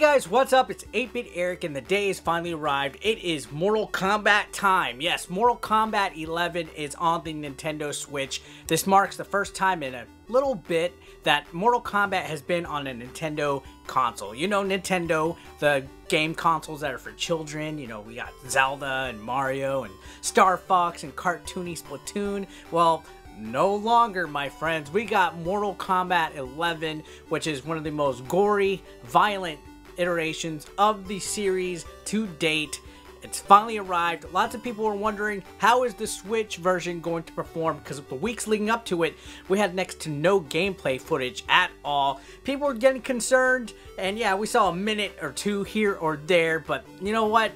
Hey guys, what's up? It's 8-Bit Eric and the day has finally arrived. It is Mortal Kombat time. Yes, Mortal Kombat 11 is on the Nintendo Switch. This marks the first time in a little bit that Mortal Kombat has been on a Nintendo console. You know, Nintendo, the game consoles that are for children. You know, we got Zelda and Mario and Star Fox and cartoony Splatoon. Well, no longer, my friends. We got Mortal Kombat 11, which is one of the most gory, violent iterations of the series to date. It's finally arrived. Lots of people were wondering, how is the Switch version going to perform? Because of the weeks leading up to it, we had next to no gameplay footage at all. People were getting concerned, and yeah, we saw a minute or two here or there, but you know what?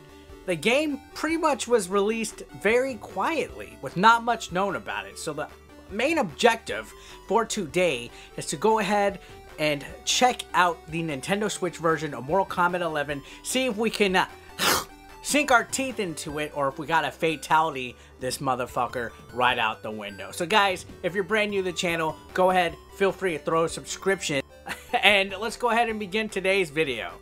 The game pretty much was released very quietly, with not much known about it. So the main objective for today is to go ahead and check out the Nintendo Switch version of Mortal Kombat 11, see if we can sink our teeth into it, or if we got a fatality this motherfucker right out the window. So guys, if you're brand new to the channel, go ahead, feel free to throw a subscription, and let's go ahead and begin today's video.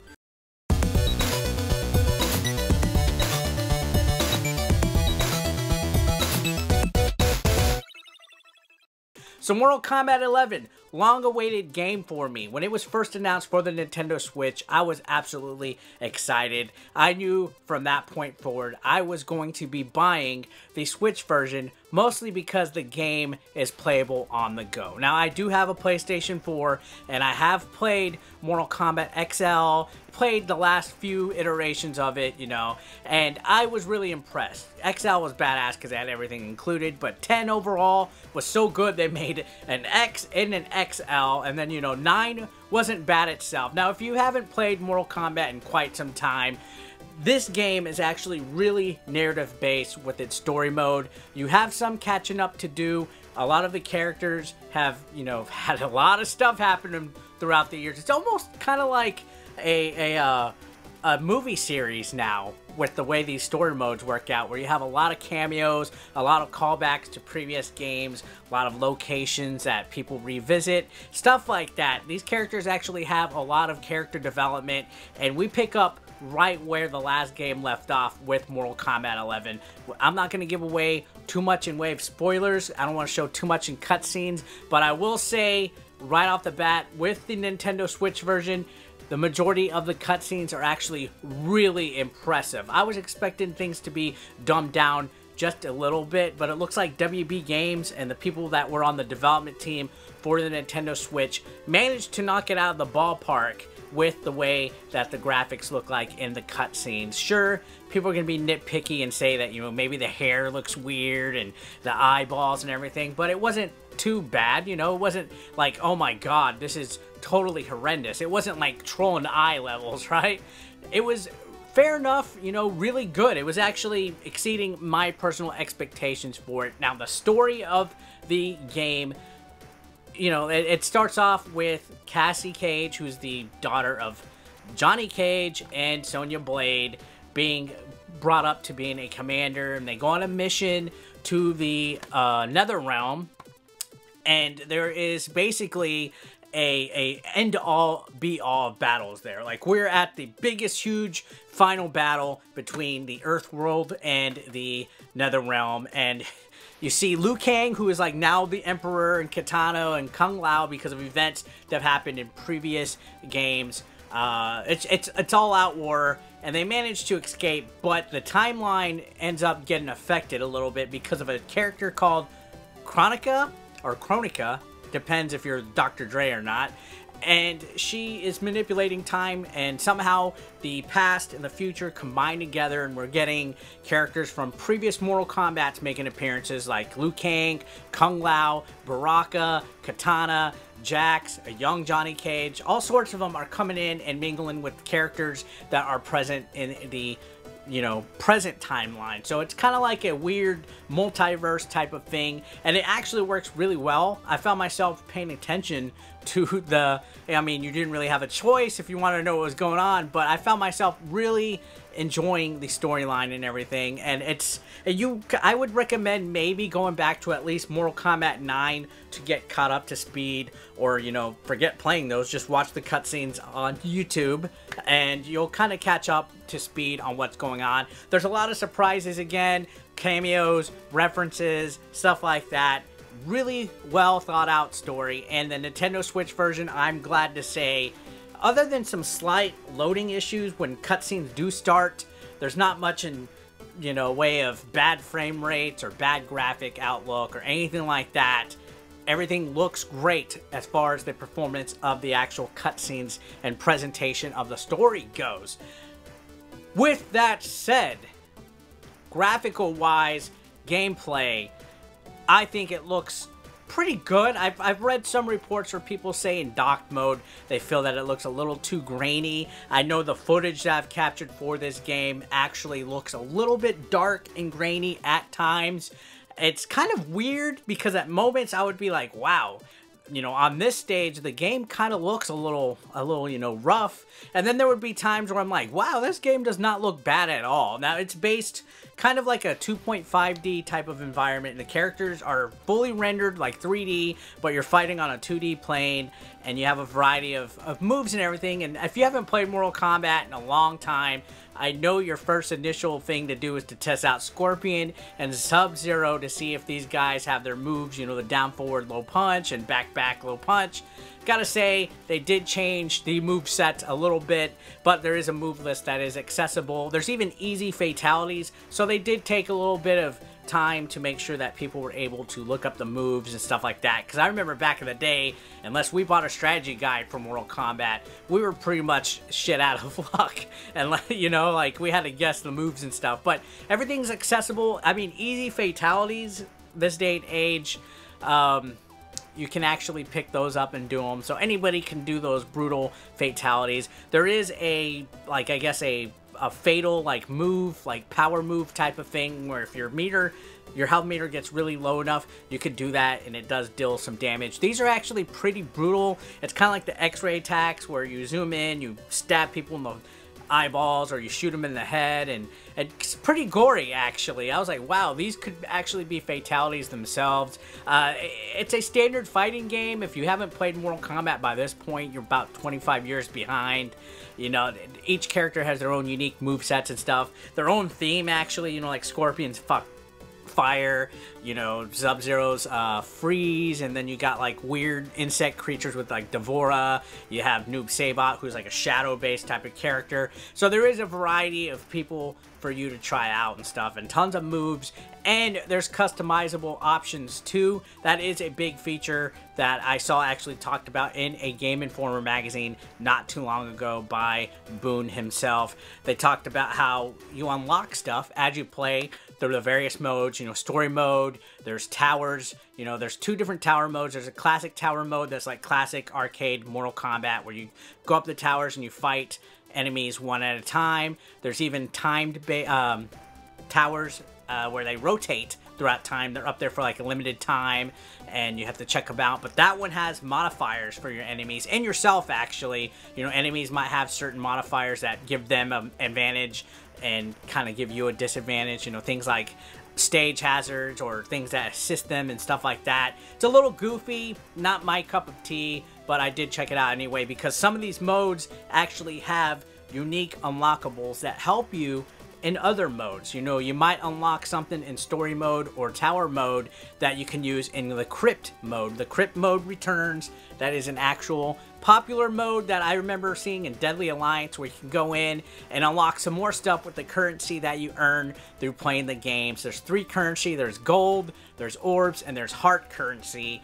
So Mortal Kombat 11, long-awaited game for me. When it was first announced for the Nintendo Switch, I was absolutely excited. I knew from that point forward I was going to be buying the Switch version, mostly because the game is playable on the go. Now, I do have a PlayStation 4, and I have played Mortal Kombat XL, played the last few iterations of it, you know, and I was really impressed. XL was badass because they had everything included, but 10 overall was so good they made an X and an XL, and then, you know, 9 wasn't bad itself. Now, if you haven't played Mortal Kombat in quite some time, this game is actually really narrative-based with its story mode. You have some catching up to do. A lot of the characters have, you know, had a lot of stuff happen to them throughout the years. It's almost kind of like a movie series now, with the way these story modes work out, where you have a lot of cameos, a lot of callbacks to previous games, a lot of locations that people revisit, stuff like that. These characters actually have a lot of character development, and we pick up right where the last game left off with Mortal Kombat 11. I'm not going to give away too much in way of spoilers. I don't want to show too much in cutscenes, but I will say right off the bat, with the Nintendo Switch version, the majority of the cutscenes are actually really impressive. I was expecting things to be dumbed down just a little bit, but it looks like WB Games and the people that were on the development team for the Nintendo Switch managed to knock it out of the ballpark with the way that the graphics look like in the cutscenes. Sure, people are going to be nitpicky and say that, you know, maybe the hair looks weird and the eyeballs and everything, but it wasn't too bad. You know, it wasn't like, oh my god, this is totally horrendous. It wasn't like trolling eye levels, right? It was fair enough, you know, really good. It was actually exceeding my personal expectations for it. Now, the story of the game, you know, it starts off with Cassie Cage, who's the daughter of Johnny Cage and Sonya Blade, being brought up to being a commander, and they go on a mission to the Nether Realm, and there is basically a end-all be-all of battles there. Like, we're at the biggest, huge final battle between the Earth world and the Nether Realm, and you see Liu Kang, who is like now the Emperor, and Kitano and Kung Lao, because of events that have happened in previous games. It's all out war, and they manage to escape, but the timeline ends up getting affected a little bit because of a character called Kronika, or Kronika, depends if you're Dr. Dre or not. And she is manipulating time, and somehow the past and the future combine together, and we're getting characters from previous Mortal Kombat's making appearances, like Liu Kang, Kung Lao, Baraka, Katana, Jax, a young Johnny Cage. All sorts of them are coming in and mingling with characters that are present in the, you know, present timeline. So it's kind of like a weird multiverse type of thing, and it actually works really well. I found myself paying attention to the, I mean, you didn't really have a choice if you wanted to know what was going on, but I found myself really enjoying the storyline and everything, and I would recommend maybe going back to at least Mortal Kombat 9 to get caught up to speed, or, you know, forget playing those, just watch the cutscenes on YouTube and you'll kind of catch up to speed on what's going on. There's a lot of surprises again, cameos, references, stuff like that. Really well thought out story, and the Nintendo Switch version, I'm glad to say, other than some slight loading issues when cutscenes do start, there's not much in, you know, way of bad frame rates or bad graphic outlook or anything like that. Everything looks great as far as the performance of the actual cutscenes and presentation of the story goes. With that said, graphical wise, gameplay, I think it looks pretty good. I've read some reports where people say in docked mode they feel that it looks a little too grainy. I know the footage that I've captured for this game actually looks a little bit dark and grainy at times. It's kind of weird because at moments I would be like, wow, you know, on this stage the game kind of looks a little, you know, rough, and then there would be times where I'm like, wow, this game does not look bad at all. Now, it's based kind of like a 2.5D type of environment, and the characters are fully rendered like 3D, but you're fighting on a 2D plane, and you have a variety of moves and everything. And if you haven't played Mortal Kombat in a long time, I know your first initial thing to do is to test out Scorpion and Sub-Zero to see if these guys have their moves, you know, the down forward low punch and back low punch. Gotta say, they did change the movesets a little bit, but there is a move list that is accessible. There's even easy fatalities, so they did take a little bit of time to make sure that people were able to look up the moves and stuff like that, because I remember back in the day, unless we bought a strategy guide for Mortal Kombat, we were pretty much shit out of luck, and, you know, like, we had to guess the moves and stuff. But everything's accessible. I mean, easy fatalities this day and age, you can actually pick those up and do them, so anybody can do those brutal fatalities. There is a, like, I guess a fatal, like, move, like, power move type of thing, where if your health meter gets really low enough, you could do that and it does deal some damage. These are actually pretty brutal. It's kind of like the x-ray attacks where you zoom in, you stab people in the eyeballs, or you shoot them in the head, and it's pretty gory, actually. I was like, wow, these could actually be fatalities themselves. It's a standard fighting game. If you haven't played Mortal Kombat by this point, you're about 25 years behind. You know, each character has their own unique movesets and stuff, their own theme, actually, you know, like Scorpion's fire, you know, Sub-Zero's freeze, and then you got like weird insect creatures with like D'Vorah. You have Noob Saibot, who's like a shadow-based type of character. So there is a variety of people for you to try out and stuff, and tons of moves, and there's customizable options too. That is a big feature that I saw actually talked about in a Game Informer magazine not too long ago by Boone himself. They talked about how you unlock stuff as you play through the various modes, you know, story mode, there's towers, you know, there's two different tower modes. There's a classic tower mode that's like classic arcade Mortal Kombat, where you go up the towers and you fight enemies one at a time. There's even timed towers where they rotate throughout time. They're up there for like a limited time and you have to check them out. But that one has modifiers for your enemies and yourself, actually. You know, enemies might have certain modifiers that give them an advantage and kind of give you a disadvantage, you know, things like stage hazards or things that assist them and stuff like that. It's a little goofy, not my cup of tea, but I did check it out anyway, because some of these modes actually have unique unlockables that help you in other modes. You know, you might unlock something in story mode or tower mode that you can use in the crypt mode. The crypt mode returns. That is an actual popular mode that I remember seeing in Deadly Alliance, where you can go in and unlock some more stuff with the currency that you earn through playing the games. There's three currency. There's gold, there's orbs, and there's heart currency.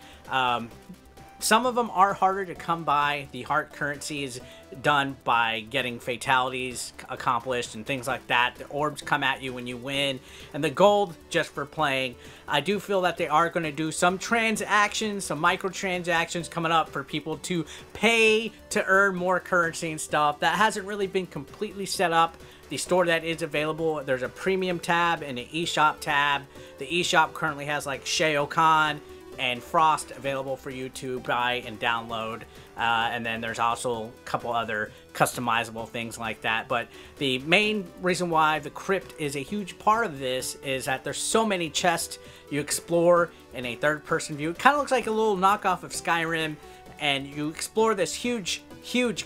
Some of them are harder to come by. The heart currency is done by getting fatalities accomplished and things like that. The orbs come at you when you win, and the gold just for playing. I do feel that they are going to do some transactions, some microtransactions coming up for people to pay to earn more currency and stuff. That hasn't really been completely set up. The store that is available, there's a premium tab and an eShop tab. The eShop currently has like Shao Khan, and Frost available for you to buy and download. And then there's also a couple other customizable things like that. But the main reason why the crypt is a huge part of this is that there's so many chests you explore in a third-person view. It kind of looks like a little knockoff of Skyrim, and you explore this huge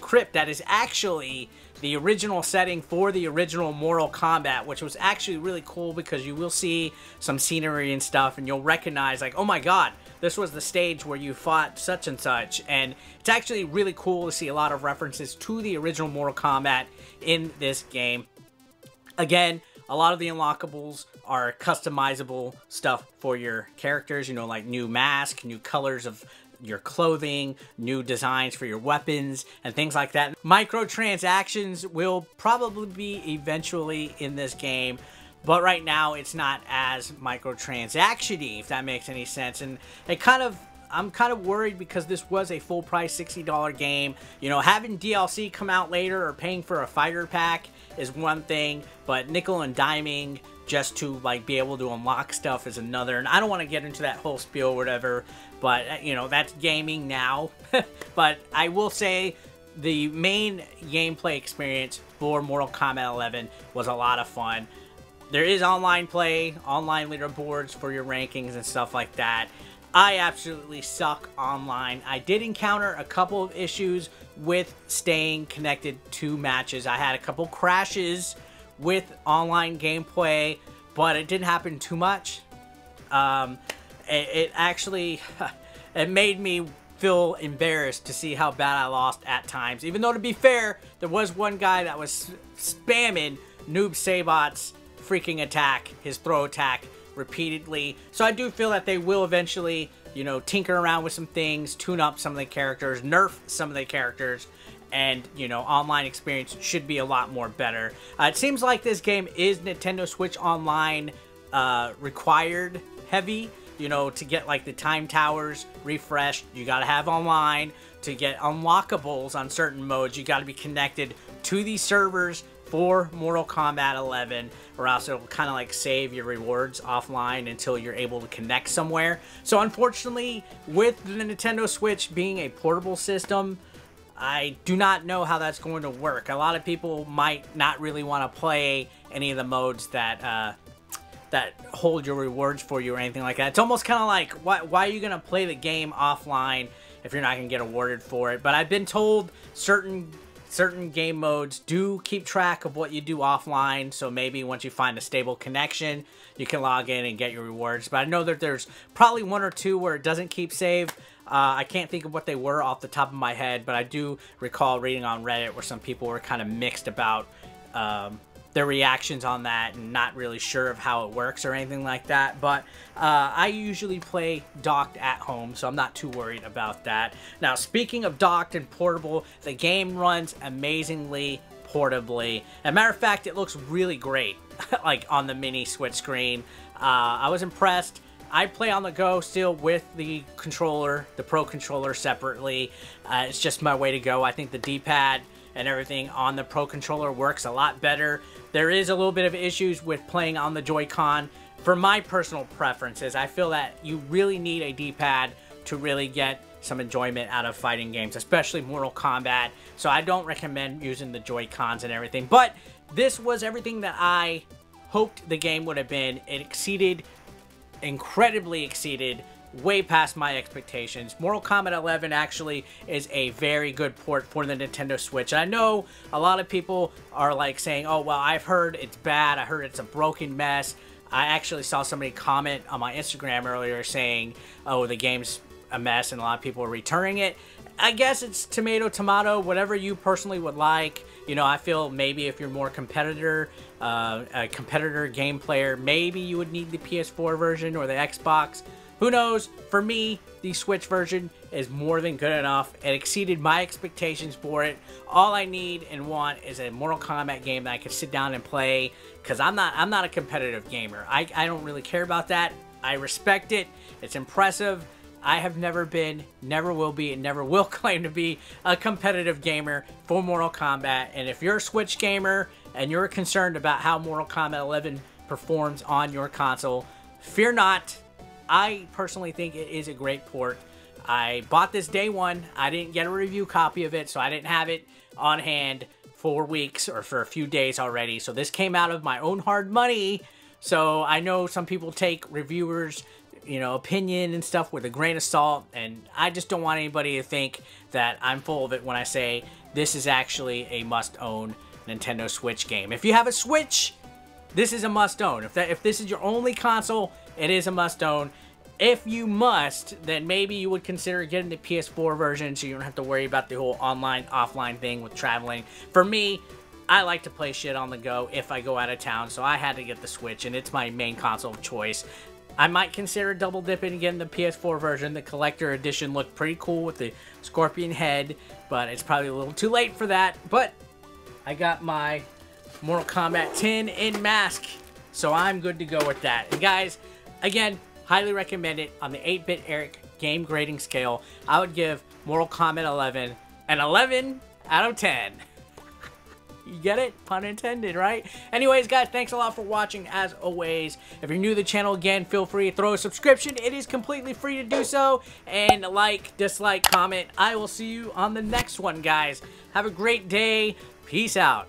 crypt that is actually the original setting for the original Mortal Kombat, which was actually really cool because you will see some scenery and stuff and you'll recognize like, oh my god, this was the stage where you fought such and such. And it's actually really cool to see a lot of references to the original Mortal Kombat in this game. Again, a lot of the unlockables are customizable stuff for your characters, you know, like new masks, new colors of your clothing, new designs for your weapons, and things like that. Microtransactions will probably be eventually in this game, but right now it's not as microtransaction-y, if that makes any sense. And it kind of, I'm kind of worried because this was a full price $60 game. You know, having DLC come out later or paying for a fighter pack is one thing, but nickel and diming just to like be able to unlock stuff is another. And I don't want to get into that whole spiel or whatever, but you know, that's gaming now. But I will say the main gameplay experience for Mortal Kombat 11 was a lot of fun. There is online play, online leaderboards for your rankings and stuff like that. I absolutely suck online. I did encounter a couple of issues with staying connected to matches. I had a couple crashes with online gameplay, but it didn't happen too much. It actually, it made me feel embarrassed to see how bad I lost at times. Even though, to be fair, there was one guy that was spamming Noob Saibot's freaking attack, his throw attack, repeatedly. So I do feel that they will eventually, you know, tinker around with some things, tune up some of the characters, nerf some of the characters, and, you know, online experience should be a lot more better. It seems like this game is Nintendo Switch Online required heavy. You know, to get like the time towers refreshed, you gotta have online. To get unlockables on certain modes, you gotta be connected to these servers for Mortal Kombat 11, or else it'll kind of like save your rewards offline until you're able to connect somewhere. So unfortunately, with the Nintendo Switch being a portable system, I do not know how that's going to work. A lot of people might not really want to play any of the modes that that hold your rewards for you or anything like that. It's almost kind of like, why are you going to play the game offline if you're not going to get awarded for it? But I've been told certain game modes do keep track of what you do offline, so maybe once you find a stable connection, you can log in and get your rewards. But I know that there's probably one or two where it doesn't keep save. I can't think of what they were off the top of my head, but I do recall reading on Reddit where some people were kind of mixed about their reactions on that and not really sure of how it works or anything like that. But I usually play docked at home, so I'm not too worried about that. Now, speaking of docked and portable, the game runs amazingly portably. As a matter of fact, it looks really great like on the mini Switch screen. I was impressed. I play on the go still with the controller, the Pro Controller separately. It's just my way to go. I think the D-pad and everything on the Pro Controller works a lot better. There is a little bit of issues with playing on the Joy-Con. For my personal preferences, I feel that you really need a D-pad to really get some enjoyment out of fighting games, especially Mortal Kombat. So I don't recommend using the Joy-Cons and everything. But this was everything that I hoped the game would have been. It exceeded, incredibly exceeded, way past my expectations. Mortal Kombat 11 actually is a very good port for the Nintendo Switch. And I know a lot of people are like saying, oh, well, I've heard it's bad. I heard it's a broken mess. I actually saw somebody comment on my Instagram earlier saying, oh, the game's a mess and a lot of people are returning it. I guess it's tomato, tomato, whatever you personally would like. You know, I feel maybe if you're more a competitor game player, maybe you would need the PS4 version or the Xbox. Who knows? For me, the Switch version is more than good enough. It exceeded my expectations for it. All I need and want is a Mortal Kombat game that I can sit down and play, because I'm not a competitive gamer. I don't really care about that. I respect it. It's impressive. I have never been, never will be, and never will claim to be a competitive gamer for Mortal Kombat. And if you're a Switch gamer and you're concerned about how Mortal Kombat 11 performs on your console, fear not. I personally think it is a great port. I bought this day one. I didn't get a review copy of it, so I didn't have it on hand for weeks or for a few days already. So this came out of my own hard money. So I know some people take reviewers, you know, opinion and stuff with a grain of salt, and I just don't want anybody to think that I'm full of it when I say this is actually a must-own Nintendo Switch game. If you have a Switch, this is a must-own. If this is your only console, it is a must-own. If you must, then maybe you would consider getting the PS4 version so you don't have to worry about the whole online, offline thing with traveling. For me, I like to play shit on the go if I go out of town, so I had to get the Switch, and it's my main console of choice. I might consider double dipping and getting the PS4 version. The collector edition looked pretty cool with the Scorpion head, but it's probably a little too late for that. But I got my Mortal Kombat 10 in mask, so I'm good to go with that. And guys, again, highly recommend it. On the 8-Bit Eric game grading scale, I would give Mortal Kombat 11 an 11 out of 10. You get it? Pun intended, right? Anyways, guys, thanks a lot for watching, as always. If you're new to the channel, again, feel free to throw a subscription. It is completely free to do so. And like, dislike, comment. I will see you on the next one, guys. Have a great day. Peace out.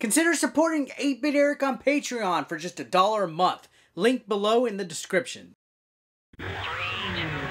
Consider supporting 8-Bit Eric on Patreon for just $1 a month. Link below in the description. 3, 2,